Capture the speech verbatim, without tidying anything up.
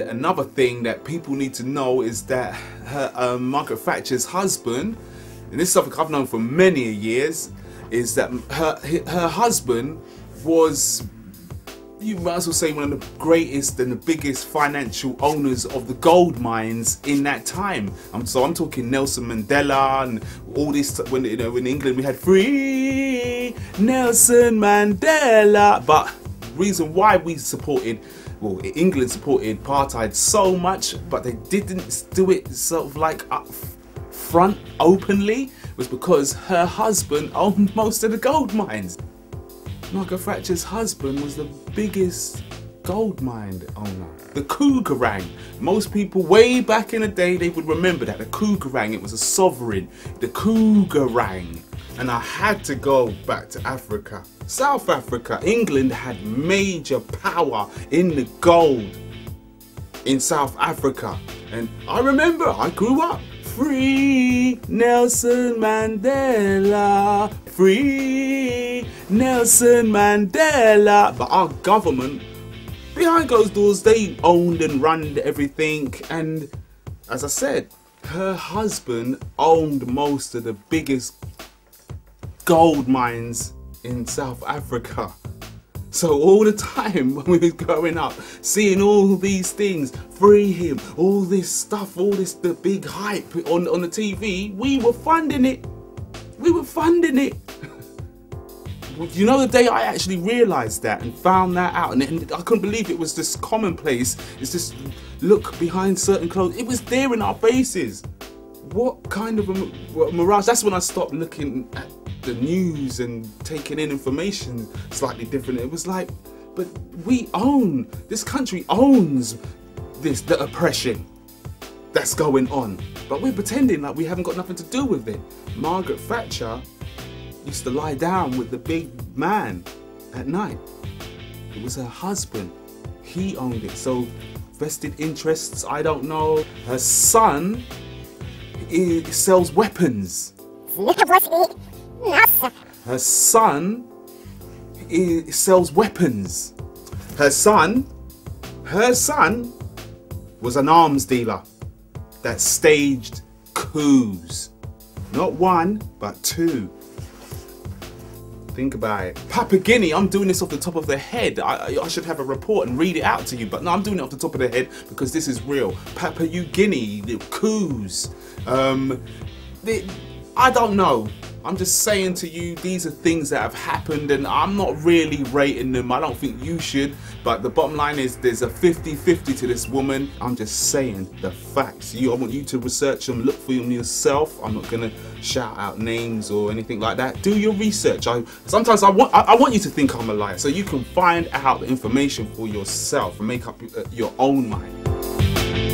And another thing that people need to know is that her, uh, Margaret Thatcher's husband, and this is something I've known for many years, is that her, her husband was, you might as well say, one of the greatest and the biggest financial owners of the gold mines in that time. Um, so I'm talking Nelson Mandela and all this. When you know, in England we had free Nelson Mandela, but reason why we supported, well, England supported apartheid so much, but they didn't do it sort of like up front openly, was because her husband owned most of the gold mines. Margaret Thatcher's husband was the biggest gold mine owner, the Krugerrand. Most people way back in the day, they would remember that, the Krugerrand. It was a sovereign, the Krugerrand. And I had to go back to Africa. South Africa, England had major power in the gold in South Africa. And I remember, I grew up. Free Nelson Mandela, free Nelson Mandela. But our government, behind closed doors, they owned and run everything. And as I said, her husband owned most of the biggest gold mines in South Africa. So all the time when we were growing up, seeing all these things, free him, all this stuff, all this the big hype on, on the T V, we were funding it. We were funding it. You know, the day I actually realised that and found that out, and, and I couldn't believe it was this commonplace, it's this look behind certain clothes, it was there in our faces. What kind of a mirage? That's when I stopped looking at the news and taking in information slightly different. It was like, but we own, this country owns this, the oppression that's going on, but we're pretending like we haven't got nothing to do with it. Margaret Thatcher used to lie down with the big man at night. It was her husband, he owned it. So vested interests, I don't know. Her son, he sells weapons. Her son he sells weapons. Her son, her son was an arms dealer that staged coups. Not one, but two. Think about it. Papua New Guinea, I'm doing this off the top of the head. I, I should have a report and read it out to you, but no, I'm doing it off the top of the head because this is real. Papua New Guinea, the coups. Um, they, I don't know. I'm just saying to you, these are things that have happened and I'm not really rating them. I don't think you should, but the bottom line is there's a fifty fifty to this woman. I'm just saying the facts. You, I want you to research them, look for them yourself. I'm not gonna shout out names or anything like that. Do your research. I, sometimes I want, I, I want you to think I'm a liar so you can find out the information for yourself and make up your own mind.